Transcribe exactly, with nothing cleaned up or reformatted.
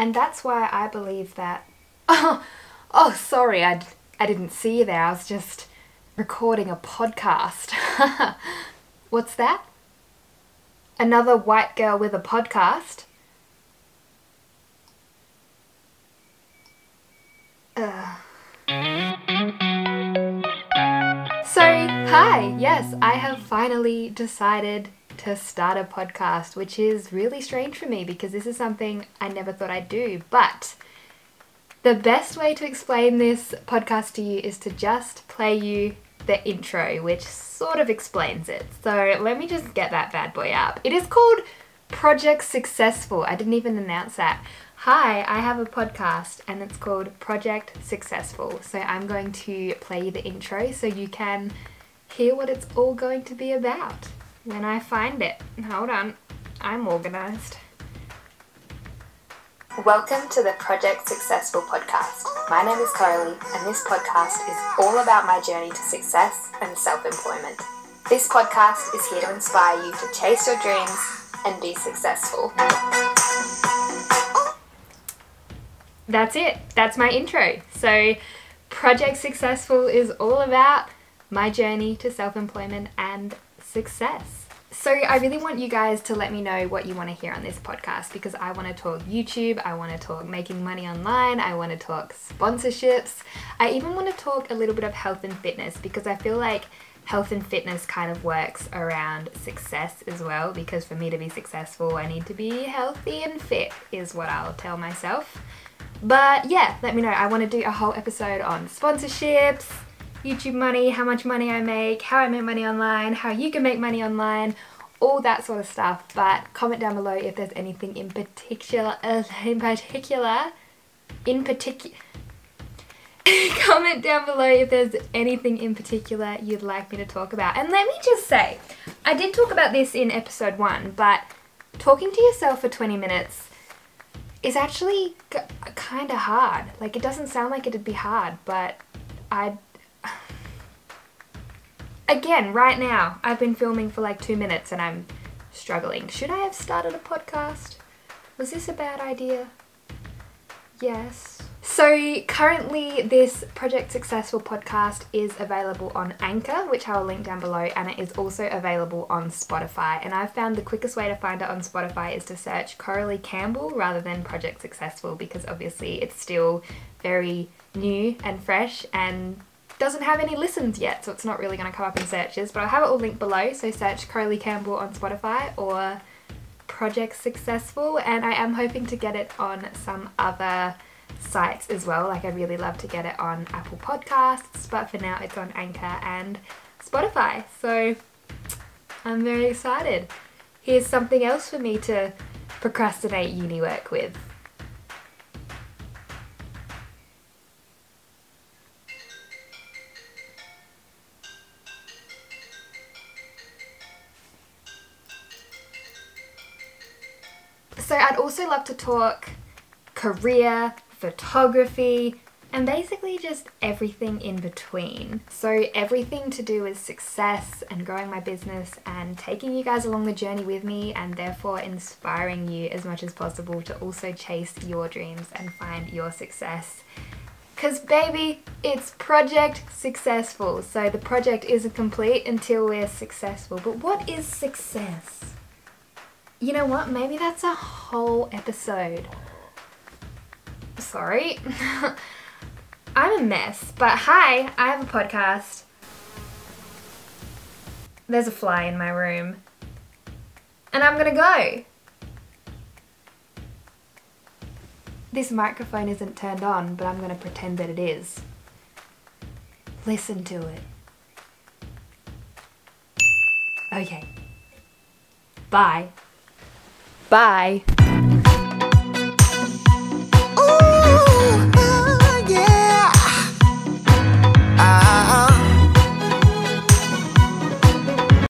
And that's why I believe that, oh, oh sorry, I, I didn't see you there, I was just recording a podcast. What's that? Another white girl with a podcast? Ugh. So, hi, yes, I have finally decided to start a podcast, which is really strange for me because this is something I never thought I'd do. But the best way to explain this podcast to you is to just play you the intro, which sort of explains it. So let me just get that bad boy up. It is called Project Successful. I didn't even announce that. Hi, I have a podcast and it's called Project Successful. So I'm going to play you the intro so you can hear what it's all going to be about when I find it. Hold on, I'm organized. Welcome to the Project Successful podcast. My name is Coralie and this podcast is all about my journey to success and self-employment. This podcast is here to inspire you to chase your dreams and be successful. That's it. That's my intro. So Project Successful is all about my journey to self-employment and success. So I really want you guys to let me know what you want to hear on this podcast, because I want to talk YouTube, I want to talk making money online, I want to talk sponsorships, I even want to talk a little bit of health and fitness, because I feel like health and fitness kind of works around success as well, because for me to be successful I need to be healthy and fit is what I'll tell myself. But yeah, let me know. I want to do a whole episode on sponsorships, YouTube money, how much money I make, how I make money online, how you can make money online, all that sort of stuff. But comment down below if there's anything in particular, uh, in particular, in particular, comment down below if there's anything in particular you'd like me to talk about. And let me just say, I did talk about this in episode one, but talking to yourself for twenty minutes is actually g- kind of hard. Like, it doesn't sound like it'd be hard, but I'd Again, right now, I've been filming for like two minutes and I'm struggling. Should I have started a podcast? Was this a bad idea? Yes. So currently this Project Successful podcast is available on Anchor, which I will link down below, and it is also available on Spotify. And I've found the quickest way to find it on Spotify is to search Coralie Campbell rather than Project Successful, because obviously it's still very new and fresh and doesn't have any listens yet, so it's not really going to come up in searches, but I'll have it all linked below. So search Coralie Campbell on Spotify or Project Successful, and I am hoping to get it on some other sites as well. Like, I'd really love to get it on Apple Podcasts, but for now it's on Anchor and Spotify, so I'm very excited. Here's something else for me to procrastinate uni work with. So I'd also love to talk career, photography, and basically just everything in between. So everything to do with success and growing my business and taking you guys along the journey with me, and therefore inspiring you as much as possible to also chase your dreams and find your success. Because baby, it's Project Successful. So the project isn't complete until we're successful. But what is success? You know what, maybe that's a whole episode. Sorry. I'm a mess, but hi, I have a podcast. There's a fly in my room. And I'm gonna go. This microphone isn't turned on, but I'm gonna pretend that it is. Listen to it. Okay. Bye. Bye.